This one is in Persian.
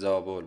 زابل.